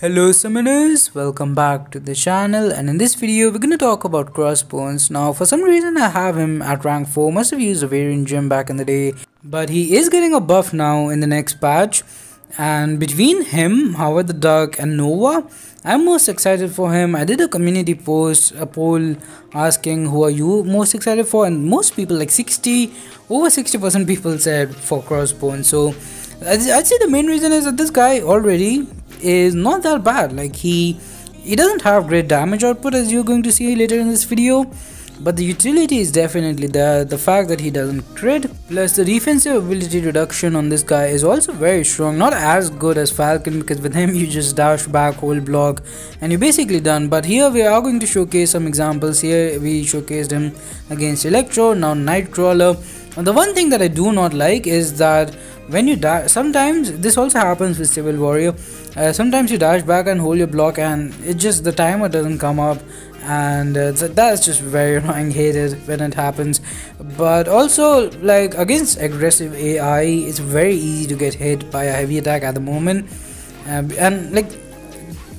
Hello summoners, welcome back to the channel, and in this video we're gonna talk about Crossbones. Now for some reason I have him at rank 4, must have used a variant gem back in the day, but he is getting a buff now in the next patch. And between him, Howard the Duck and Nova, I'm most excited for him. I did a community post, a poll asking who are you most excited for, and most people, like over 60% people said for Crossbones. So I'd say the main reason is that this guy already is not that bad. Like he doesn't have great damage output, as you're going to see later in this video, but the utility is definitely there. The fact that he doesn't crit, plus the defensive ability reduction on this guy is also very strong. Not as good as Falcon, because with him you just dash back, hold block, and you're basically done. But here we are going to showcase some examples. Here we showcased him against Electro, now Nightcrawler. And the one thing that I do not like is that when you dash, sometimes this also happens with Civil Warrior, sometimes you dash back and hold your block and it just, the timer doesn't come up, and that's just very annoying. Hate it when it happens. But also, like, against aggressive AI, it's very easy to get hit by a heavy attack at the moment. And like,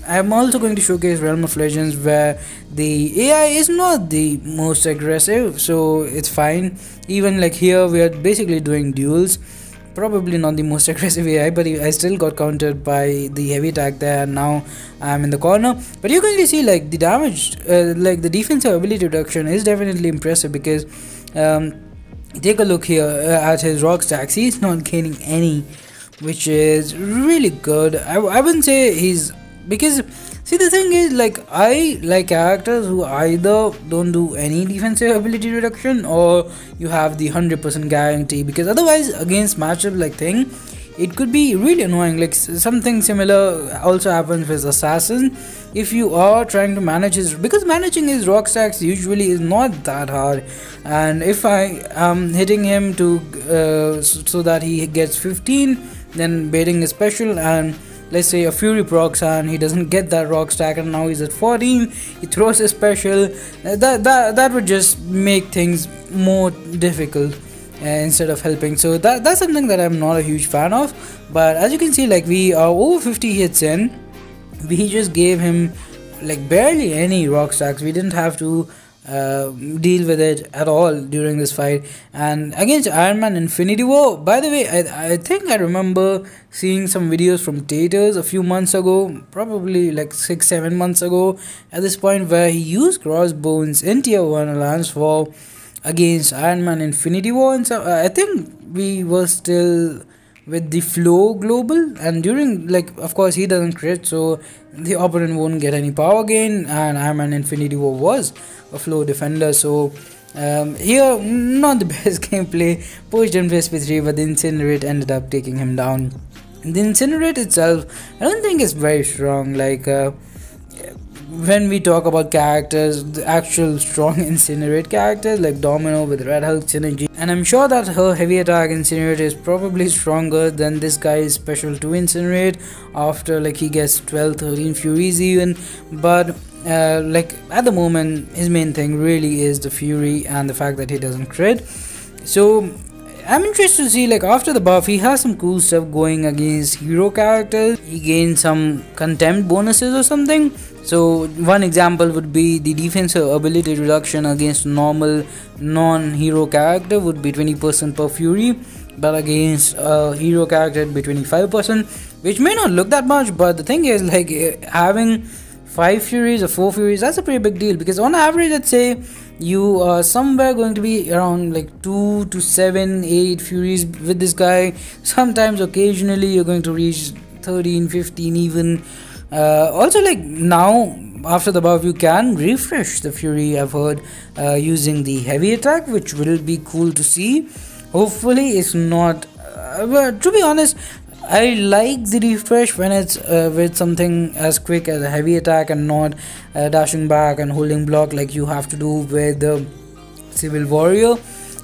I'm also going to showcase Realm of Legends, where the AI is not the most aggressive, so it's fine. Even like here we are basically doing duels, probably not the most aggressive AI, but I still got countered by the heavy attack there, and now I'm in the corner. But you can see like the damage, like the defensive ability reduction is definitely impressive, because take a look here at his rock stacks, he's not gaining any, which is really good. I wouldn't say he's, because see, the thing is, like, I like characters who either don't do any defensive ability reduction, or you have the 100% guarantee, because otherwise against matchup like thing, it could be really annoying. Like, something similar also happens with Assassin. If you are trying to manage his, because managing his rock stacks usually is not that hard, and if I am hitting him to so that he gets 15, then baiting is special, and let's say a Fury procs and he doesn't get that rock stack, and now he's at 14, he throws a special, that would just make things more difficult instead of helping. So that's something that I'm not a huge fan of. But as you can see, like, we are over 50 hits in, we just gave him like barely any rock stacks. We didn't have to deal with it at all during this fight. And against Iron Man Infinity War, by the way, I think I remember seeing some videos from Taters a few months ago, probably like 6-7 months ago at this point, where he used Crossbones in tier 1 Alliance War against Iron Man Infinity War, and so I think we were still with the flow global, and during, like, of course he doesn't crit, so the opponent won't get any power gain, and Iron Man Infinity War was a flow defender. So here, not the best gameplay, pushed him to SP3, but the Incinerate ended up taking him down. And the Incinerate itself, I don't think it's very strong. Like, when we talk about characters, the actual strong Incinerate characters like Domino with Red Hulk synergy, and I'm sure that her heavy attack Incinerate is probably stronger than this guy's special 2 Incinerate after like he gets 12-13 Furies even. But like, at the moment his main thing really is the Fury and the fact that he doesn't crit. So I'm interested to see, like, after the buff he has some cool stuff going against hero characters. He gains some contempt bonuses or something. So one example would be the defensive ability reduction against normal non-hero character would be 20% per Fury, but against a hero character it'd be 25%, which may not look that much, but the thing is, like, having 5 Furies or 4 Furies, that's a pretty big deal, because on average, let's say you are somewhere going to be around like 2 to 7-8 Furies with this guy. Sometimes occasionally you're going to reach 13-15 even. Also, like, now after the buff you can refresh the Fury, I've heard, using the heavy attack, which will be cool to see. Hopefully it's not, but to be honest, I like the refresh when it's with something as quick as a heavy attack, and not dashing back and holding block like you have to do with the Civil Warrior.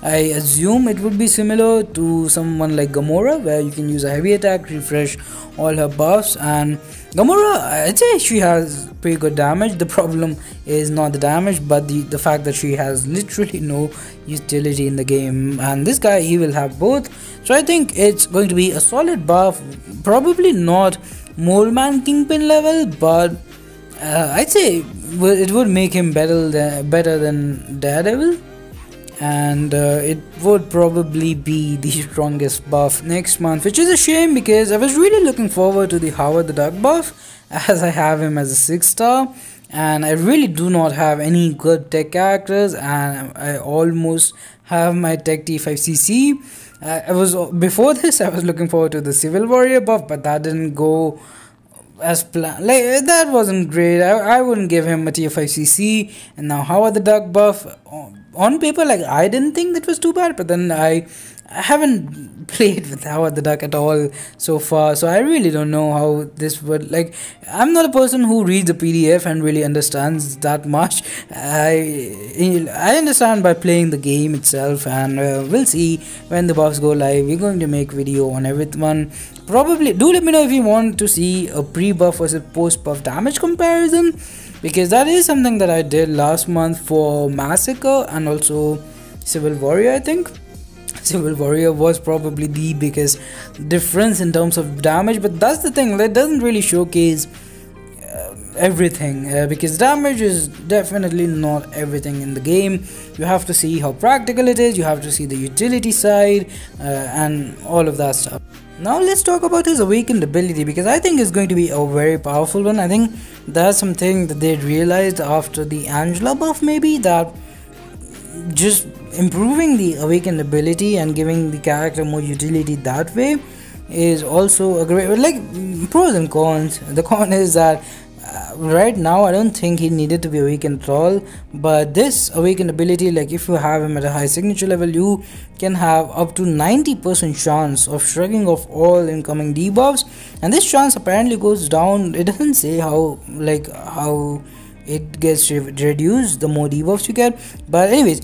I assume it would be similar to someone like Gamora, where you can use a heavy attack, refresh all her buffs. And Gamora, I'd say she has pretty good damage. The problem is not the damage, but the fact that she has literally no utility in the game, and this guy, he will have both. So I think it's going to be a solid buff, probably not Mole Man Kingpin level, but I'd say it would make him better than Daredevil, and it would probably be the strongest buff next month, which is a shame because I was really looking forward to the Howard the Duck buff, as I have him as a 6-star, and I really do not have any good tech characters, and I almost have my tech T5cc. Before this I was looking forward to the Civil Warrior buff, but that didn't go as planned. Like, that wasn't great. I wouldn't give him a T5cc, and now Howard the Duck buff, on paper, like, I didn't think that was too bad, but then I haven't played with Howard the Duck at all so far, so I really don't know how this would, like, I'm not a person who reads a PDF and really understands that much. I understand by playing the game itself, and we'll see when the buffs go live. We're going to make video on everyone. Probably do let me know if you want to see a pre-buff versus post-buff damage comparison, because that is something that I did last month for Massacre and also Civil Warrior. I think Civil Warrior was probably the biggest difference in terms of damage, but that's the thing, that doesn't really showcase everything, because damage is definitely not everything in the game. You have to see how practical it is, you have to see the utility side, and all of that stuff. Now let's talk about his awakened ability, because I think it's going to be a very powerful one. I think that's something that they realized after the Angela buff, maybe, that just improving the awakened ability and giving the character more utility that way is also a great, like, pros and cons. The con is that right now I don't think he needed to be awakened at all, but this awakened ability, like, if you have him at a high signature level, you can have up to 90% chance of shrugging off all incoming debuffs, and this chance apparently goes down. It doesn't say how, like, how it gets reduced the more debuffs you get, but anyways,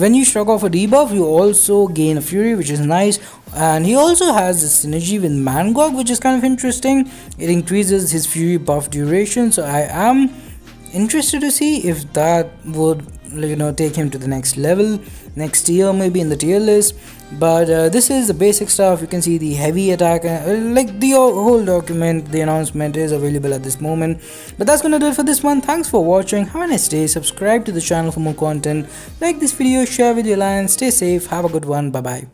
when you shrug off a debuff, you also gain a fury, which is nice. And he also has a synergy with Mangog, which is kind of interesting. It increases his fury buff duration, so I am interested to see if that would, you know, take him to the next level next year, maybe in the tier list. But this is the basic stuff. You can see the heavy attack, like, the whole document, the announcement is available at this moment. But that's gonna do it for this one. Thanks for watching, have a nice day, subscribe to the channel for more content, like this video, share with your alliance, stay safe, have a good one, bye bye.